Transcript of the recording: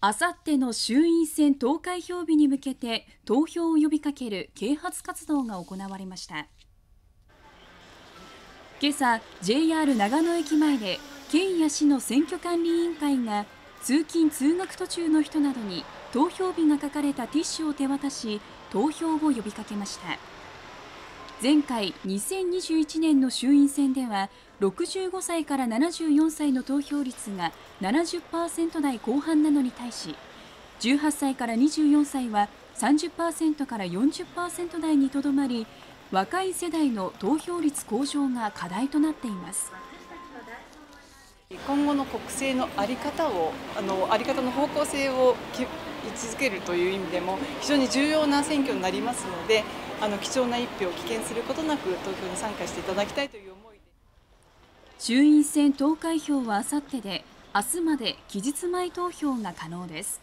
あさっての衆院選投開票日に向けて投票を呼びかける啓発活動が行われました。今朝 JR 長野駅前で県や市の選挙管理委員会が通勤通学途中の人などに投票日が書かれたティッシュを手渡し投票を呼びかけました。前回2021年の衆院選では65歳から74歳の投票率が 70% 台後半なのに対し、18歳から24歳は 30% から 40% 台にとどまり、若い世代の投票率向上が課題となっています。今後の国政の在り方の方向性を位置づけるという意味でも非常に重要な選挙になりますので、貴重な一票を棄権することなく投票に参加していただきたいという思いで。衆院選投開票はあさってで、明日まで期日前投票が可能です。